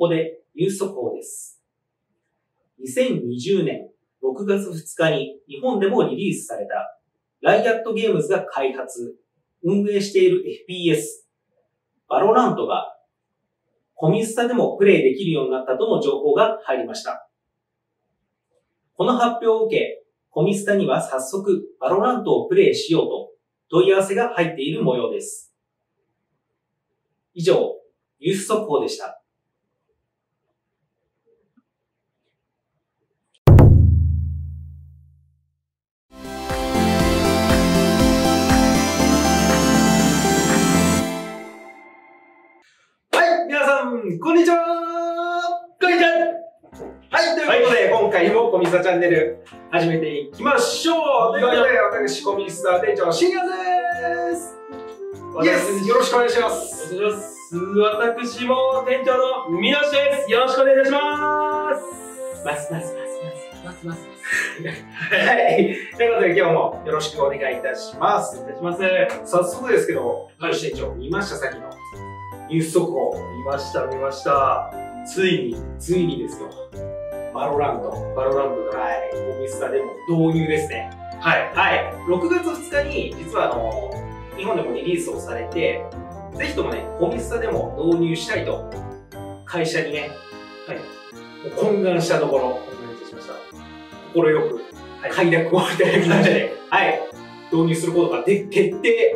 こでニュース速報です。2020年6月2日に日本でもリリースされたライアットゲームズが開発、運営している FPS、バロラントがコミスタでもプレイできるようになったとの情報が入りました。この発表を受け、コミスタには早速バロラントをプレイしようと問い合わせが入っている模様です。以上、ニュース速報でした。こんにちはー、こんにちは。はい、ということで、今回もコミスタチャンネル始めていきましょう。ということで、私、コミスタ店長、信也です。よろしくお願いします。私も店長の三好です。よろしくお願いいたします。はい、ということで、今日もよろしくお願いいたします。早速ですけど、三好店長、見ました、さっきの。ニュース速報見ました。ついにですよ。バロラント。はい。コミスタでも導入ですね。はい。はい。6月2日に、実は日本でもリリースをされて、ぜひともね、コミスタでも導入したいと、会社にね、はい。懇願したところ、心よく、快諾をいただきまして、はい。導入することが決定い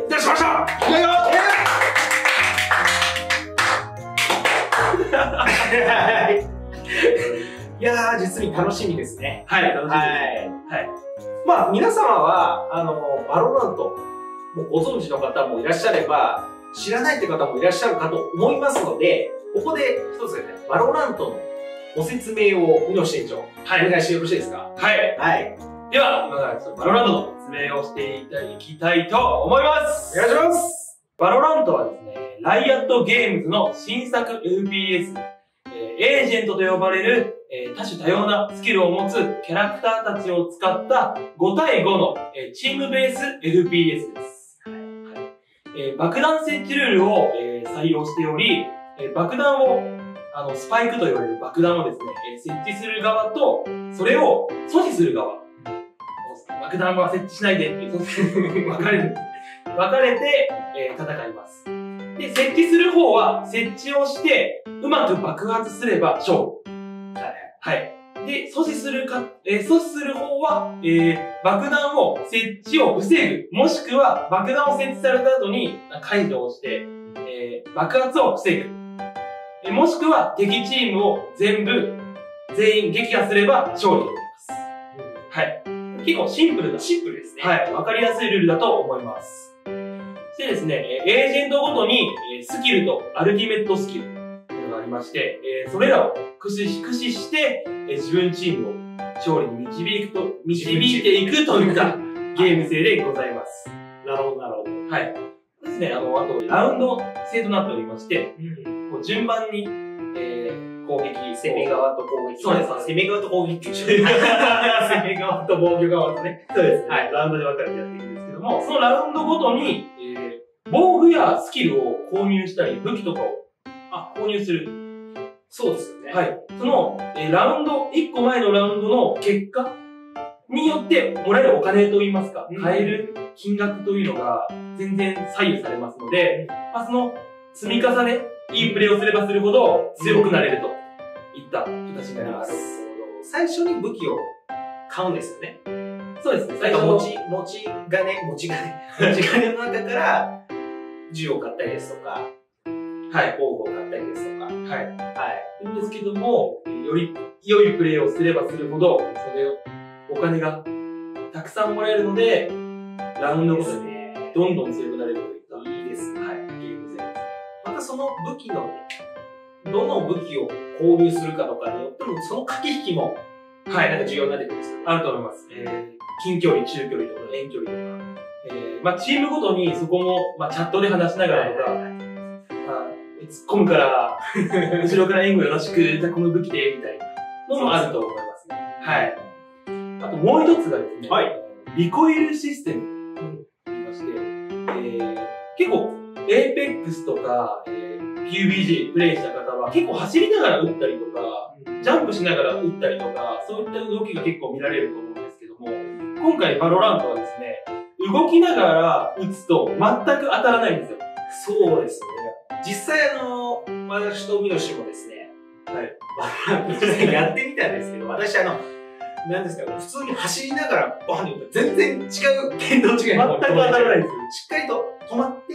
たしましたいやー、実に楽しみですね。はい、楽しみです。はい。まあ、皆様は、バロラント、もうご存知の方もいらっしゃれば、知らないって方もいらっしゃるかと思いますので、ここで一つですね、バロラントのご説明を、三好店長、お願いしてよろしいですか？はい。はい。では、今からバロラントの説明をしていきたいと思います。お願いします。バロラントはですね、ライアットゲームズの新作 FPS、エージェントと呼ばれる、多種多様なスキルを持つキャラクターたちを使った5対5の、チームベース FPS です。爆弾設置ルールを、採用しており、爆弾を、スパイクと呼ばれる爆弾をですね、設置する側と、それを阻止する側。爆弾は設置しないでっていう、分かれて、戦います。で、設置する方は、設置をして、うまく爆発すれば勝利。はい。で、阻止する方は、爆弾を、設置を防ぐ。もしくは、爆弾を設置された後に、解除をして、爆発を防ぐ。もしくは、敵チームを全員撃破すれば勝利になります。はい。結構シンプルですね。はい。わかりやすいルールだと思います。でですね、エージェントごとにスキルとアルティメットスキルというのがありまして、それらを駆使して自分チームを勝利に導いていくといったゲーム性でございます。なるほど。はい。ですね、あと、ラウンド制となっておりまして、こう順番に、攻め側と攻撃。攻め側と防御側とね。そうです。はい。ラウンドで分かれてやっていくんですけども、そのラウンドごとに、防具やスキルを購入したり、武器とかを、購入する。そうですよね。はい。その、ラウンド、1個前のラウンドの結果によってもらえるお金といいますか、買える金額というのが全然左右されますので、その積み重ね、いいプレーをすればするほど強くなれるといった形になります。最初に武器を買うんですよね。そうですね。最初の持ち金の中から、銃を買ったりですとか、はい、防具を買ったりですとか、はい、はい。んですけども、より良いプレーをすればするほど、それを、お金がたくさんもらえるので、ラウンドごとにどんどん強くなれるといった。いいですね。はい、ゲーム性ですね。またその武器の、どの武器を購入するかとかによっても、その駆け引きも、はい、なんか重要になってくるんですよね。あると思います。近距離、中距離とか、遠距離とか。チームごとにそこも、チャットで話しながらとか、突っ込むから、後ろから援護よろしく、じゃこの武器で、みたいなのもあると思いますね。はい。あともう一つがですね、リコイルシステムといいまして、結構、Apex とか、PUBG プレイした方は、は結構走りながら打ったりとか、ジャンプしながら打ったりとか、そういった動きが結構見られると思うんですけども、今回バロラントはですね、動きながら打つと全く当たらないんですよ。そうですね。実際私と三好もですね、はい、実際やってみたんですけど、私なんですか、普通に走りながらバーンって打ったら全然違う、剣道違いに全く当たらないんですよ。しっかりと止まって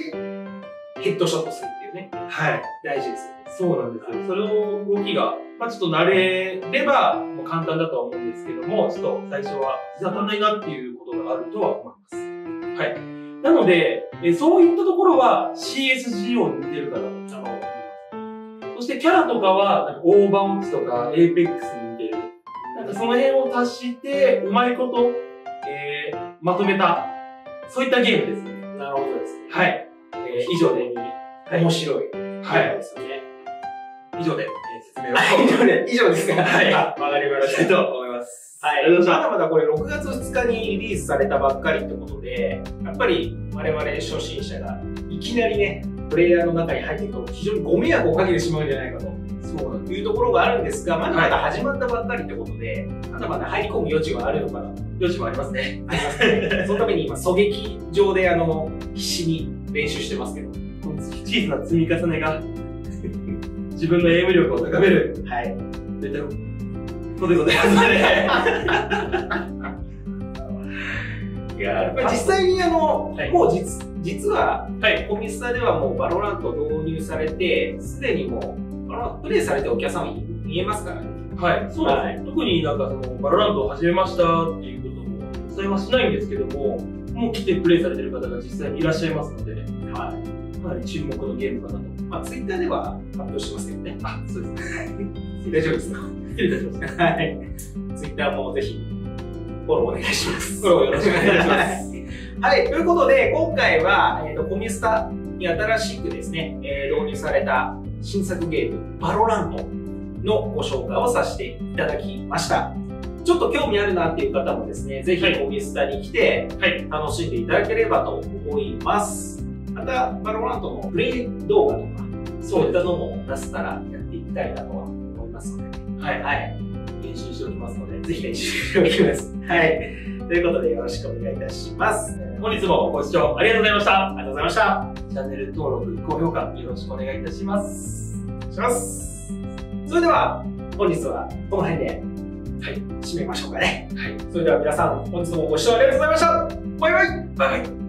ヘッドショットするっていうね。はい。大事ですよね。そうなんですよ。それを動きが、ちょっと慣れればもう簡単だとは思うんですけども、ちょっと最初は当たらないなっていうことがあるとは思います。はい。なので、そういったところは CSGO に似てるかなと思います。そしてキャラとかは、オーバーウォッチとか Apex に似てる。その辺を足して、うまいこと、まとめた、そういったゲームですね。なるほどですね。はい。以上で、面白いゲームですよね。以上で、説明を。以上ですか。はい。わかりました。と思います。はい。まだまだこれ6月2日にリリースされたばっかりってことで、やっぱり我々初心者がいきなりね、プレイヤーの中に入っていくと非常にご迷惑をかけてしまうんじゃないかと。そういうところがあるんですが、まだまだ始まったばっかりってことで、まだまだ入り込む余地はあるのかな。余地もありますね。ありますね。そのために今、狙撃場で必死に練習してますけど、小さな積み重ねが、自分のエイム力を高める。はい。といったことでございますね。いや、実際にもう実は、コミスタではもうバロラント導入されて、すでにもう、プレイされてお客様に見えますからね。はい、そうなんですね。特にバロラントを始めましたっていうことも実際はしないんですけども、もう来てプレイされてる方が実際にいらっしゃいますので、はい、かなり注目のゲームかなと。ツイッターでは発表してますけどね。あ、そうですね。大丈夫ですか？失礼いたしました。はい。ツイッターもぜひフォローお願いします。フォローよろしくお願いします。はい、ということで今回はコミスタに新しくですね、導入された新作ゲーム、バロラントのご紹介をさせていただきました。ちょっと興味あるなっていう方もですね、ぜひコミスタに来て、楽しんでいただければと思います。また、バロラントのプレイ動画とか、そういったのも出せたらやっていきたいなとは思いますので、はい。練習しておきますので、ぜひ練習しておきます。はい。ということで、よろしくお願いいたします。本日もご視聴ありがとうございました。ありがとうございました。チャンネル登録、高評価よろしくお願いいたします。それでは本日はこの辺で、締めましょうかね。それでは皆さん本日もご視聴ありがとうございました。バイバイ。